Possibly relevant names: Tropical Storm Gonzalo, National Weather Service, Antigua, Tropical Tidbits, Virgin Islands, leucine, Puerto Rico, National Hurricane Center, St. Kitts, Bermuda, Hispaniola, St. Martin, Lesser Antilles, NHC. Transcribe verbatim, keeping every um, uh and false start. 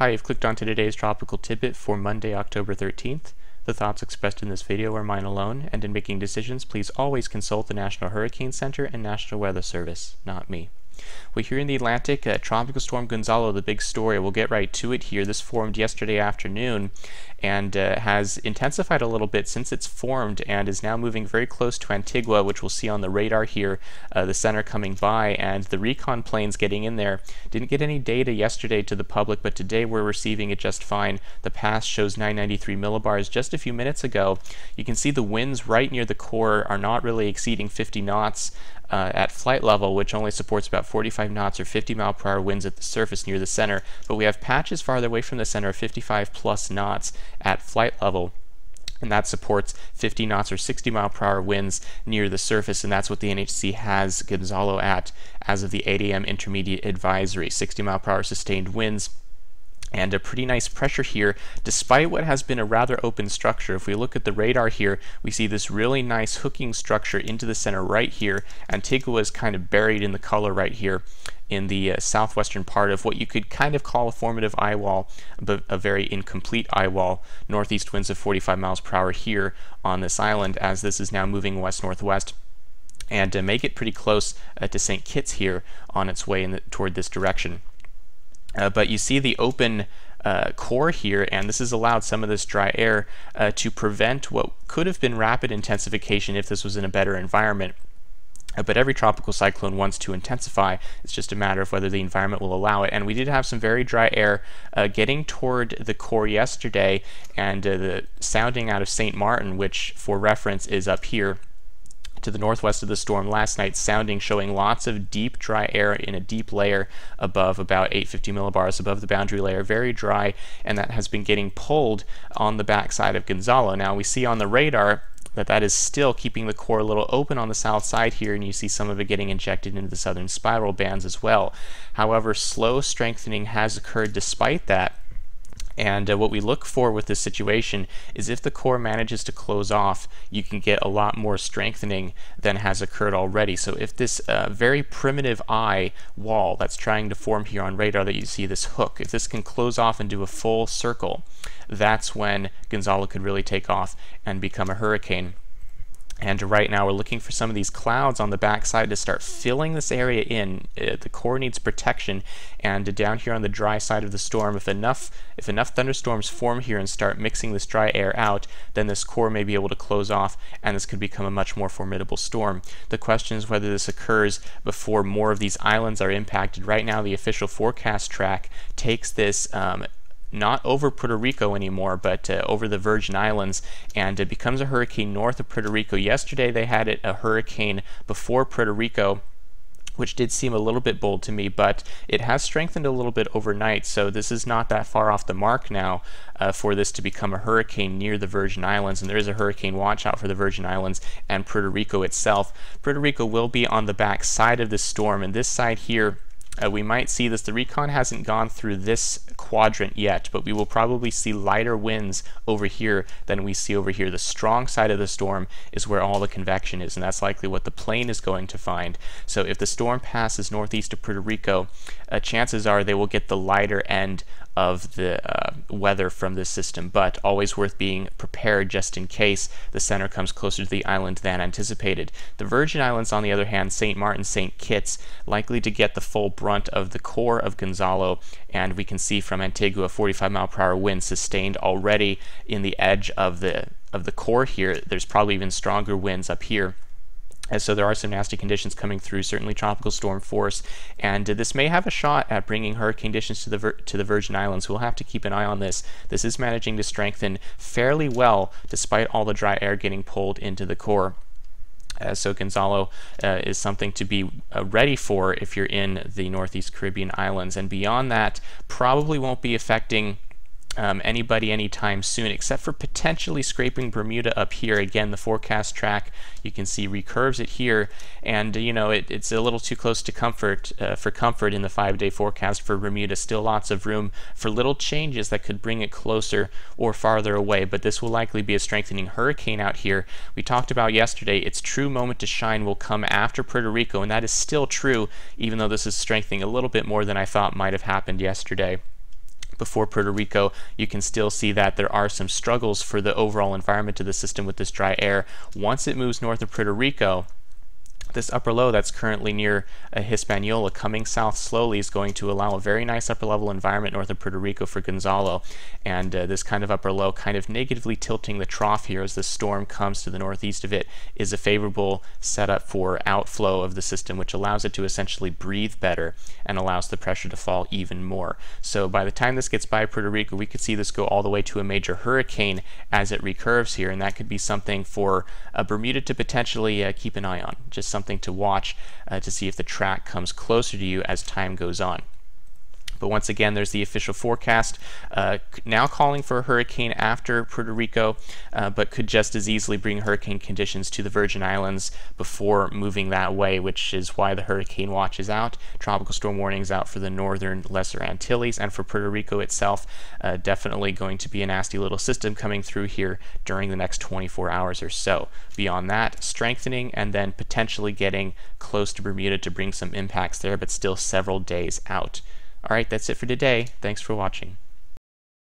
Hi, you've clicked onto today's Tropical Tidbit for Monday, October thirteenth. The thoughts expressed in this video are mine alone, and in making decisions, please always consult the National Hurricane Center and National Weather Service, not me. Well, here in the Atlantic, uh, Tropical Storm Gonzalo, the big story. We'll get right to it here. This formed yesterday afternoon and uh, has intensified a little bit since it's formed and is now moving very close to Antigua, which we'll see on the radar here, uh, the center coming by, and the recon planes getting in there. Didn't get any data yesterday to the public, but today we're receiving it just fine. The pass shows nine ninety-three millibars just a few minutes ago. You can see the winds right near the core are not really exceeding fifty knots. Uh, at flight level, which only supports about forty-five knots or fifty mile per hour winds at the surface near the center, but we have patches farther away from the center of fifty-five plus knots at flight level, and that supports fifty knots or sixty mile per hour winds near the surface, and that's what the N H C has Gonzalo at as of the eight A M intermediate advisory. sixty mile per hour sustained winds, and a pretty nice pressure here, despite what has been a rather open structure. If we look at the radar here, we see this really nice hooking structure into the center right here. Antigua is kind of buried in the color right here in the uh, southwestern part of what you could kind of call a formative eye wall, but a very incomplete eye wall. Northeast winds of forty-five miles per hour here on this island, as this is now moving west-northwest, and uh, make it pretty close uh, to Saint Kitts here on its way in the, toward this direction. Uh, but you see the open uh, core here, and this has allowed some of this dry air uh, to prevent what could have been rapid intensification if this was in a better environment. Uh, but every tropical cyclone wants to intensify. It's just a matter of whether the environment will allow it. And we did have some very dry air uh, getting toward the core yesterday, and uh, the sounding out of Saint Martin, which for reference is up here to the northwest of the storm last night, sounding showing lots of deep dry air in a deep layer above about eight fifty millibars above the boundary layer, very dry, and that has been getting pulled on the backside of Gonzalo. Now we see on the radar that that is still keeping the core a little open on the south side here, and you see some of it getting injected into the southern spiral bands as well. However, slow strengthening has occurred despite that. And uh, what we look for with this situation is if the core manages to close off, you can get a lot more strengthening than has occurred already. So if this uh, very primitive eye wall that's trying to form here on radar that you see this hook, if this can close off and do a full circle, that's when Gonzalo could really take off and become a hurricane. And right now we're looking for some of these clouds on the backside to start filling this area in. Uh, the core needs protection, and uh, down here on the dry side of the storm, if enough if enough thunderstorms form here and start mixing this dry air out, then this core may be able to close off, and this could become a much more formidable storm. The question is whether this occurs before more of these islands are impacted. Right now the official forecast track takes this um, not over Puerto Rico anymore, but uh, over the Virgin Islands, and it becomes a hurricane north of Puerto Rico. Yesterday they had it a hurricane before Puerto Rico, which did seem a little bit bold to me, but it has strengthened a little bit overnight, so this is not that far off the mark now uh, for this to become a hurricane near the Virgin Islands, and there is a hurricane watch out for the Virgin Islands and Puerto Rico itself. Puerto Rico will be on the back side of this storm, and this side here, Uh, we might see this. The recon hasn't gone through this quadrant yet, but we will probably see lighter winds over here than we see over here. The strong side of the storm is where all the convection is, and that's likely what the plane is going to find. So if the storm passes northeast of Puerto Rico, uh, chances are they will get the lighter end of the uh, weather from this system, but always worth being prepared just in case the center comes closer to the island than anticipated. The Virgin Islands, on the other hand, Saint Martin, Saint Kitts, likely to get the full brunt of the core of Gonzalo, and we can see from Antigua forty-five mile per hour wind sustained already in the edge of the of the core here. There's probably even stronger winds up here. And so there are some nasty conditions coming through, certainly tropical storm force, and uh, this may have a shot at bringing hurricane conditions to the Vir to the Virgin Islands. We'll have to keep an eye on this. This is managing to strengthen fairly well despite all the dry air getting pulled into the core. Uh, so Gonzalo uh, is something to be uh, ready for if you're in the Northeast Caribbean Islands, and beyond that probably won't be affecting Um, anybody anytime soon, except for potentially scraping Bermuda up here. Again, the forecast track, you can see, recurves it here, and you know it, it's a little too close to comfort uh, for comfort in the five-day forecast for Bermuda. Still lots of room for little changes that could bring it closer or farther away, but this will likely be a strengthening hurricane out here. We talked about yesterday, its true moment to shine will come after Puerto Rico, and that is still true, even though this is strengthening a little bit more than I thought might have happened yesterday. before Puerto Rico, you can still see that there are some struggles for the overall environment of the system with this dry air. Once it moves north of Puerto Rico, this upper low that's currently near uh, Hispaniola coming south slowly is going to allow a very nice upper level environment north of Puerto Rico for Gonzalo, and uh, this kind of upper low kind of negatively tilting the trough here as the storm comes to the northeast of it is a favorable setup for outflow of the system, which allows it to essentially breathe better and allows the pressure to fall even more. So by the time this gets by Puerto Rico, we could see this go all the way to a major hurricane as it recurves here, and that could be something for uh, Bermuda to potentially uh, keep an eye on. Just something Something to watch uh, to see if the track comes closer to you as time goes on. But once again, there's the official forecast uh, now calling for a hurricane after Puerto Rico, uh, but could just as easily bring hurricane conditions to the Virgin Islands before moving that way, which is why the hurricane watch is out. Tropical storm warnings out for the northern Lesser Antilles, and for Puerto Rico itself, uh, definitely going to be a nasty little system coming through here during the next twenty-four hours or so. Beyond that, strengthening and then potentially getting close to Bermuda to bring some impacts there, but still several days out. All right, that's it for today. Thanks for watching.